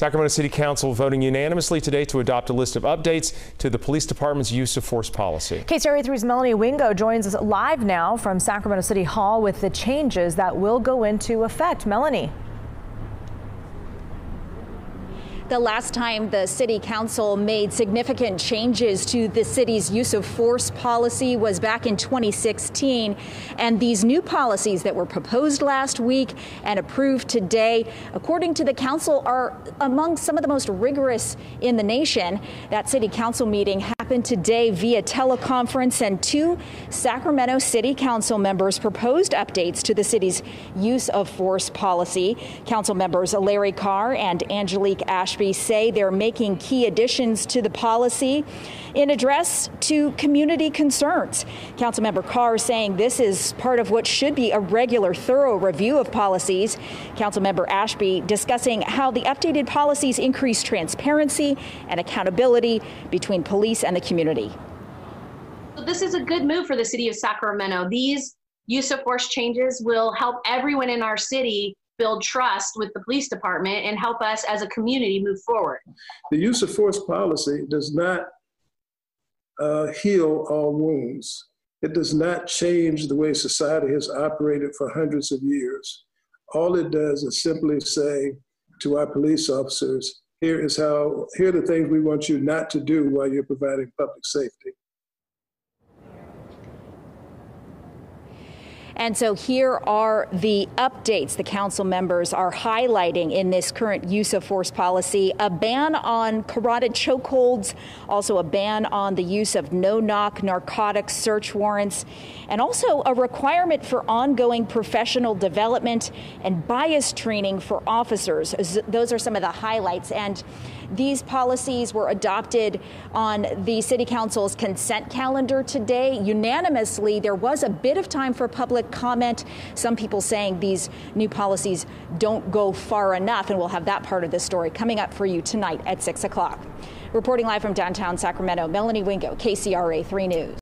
Sacramento City Council voting unanimously today to adopt a list of updates to the police department's use of force policy. KCRA3's Melanie Wingo joins us live now from Sacramento City Hall with the changes that will go into effect. Melanie. The last time the City Council made significant changes to the city's use of force policy was back in 2016. And these new policies that were proposed last week and approved today, according to the council, are among some of the most rigorous in the nation. That City Council meeting happened today via teleconference, and two Sacramento City Council members proposed updates to the city's use of force policy. Council members Larry Carr and Angelique Ashby say they're making key additions to the policy in address to community concerns. Councilmember Carr saying this is part of what should be a regular, thorough review of policies. Councilmember Ashby discussing how the updated policies increase transparency and accountability between police and the community. This is a good move for the city of Sacramento. These use of force changes will help everyone in our city build trust with the police department and help us as a community move forward. The use of force policy does not heal all wounds. It does not change the way society has operated for hundreds of years. All it does is simply say to our police officers, here are the things we want you not to do while you're providing public safety. And so here are the updates the council members are highlighting in this current use of force policy: a ban on carotid chokeholds, also a ban on the use of no-knock narcotics search warrants, and also a requirement for ongoing professional development and bias training for officers. Those are some of the highlights. And these policies were adopted on the City Council's consent calendar today unanimously. There was a bit of time for public comment. Some people saying these new policies don't go far enough, and we'll have that part of the story coming up for you tonight at 6 o'clock. Reporting live from downtown Sacramento, Melanie Wingo, KCRA 3 News.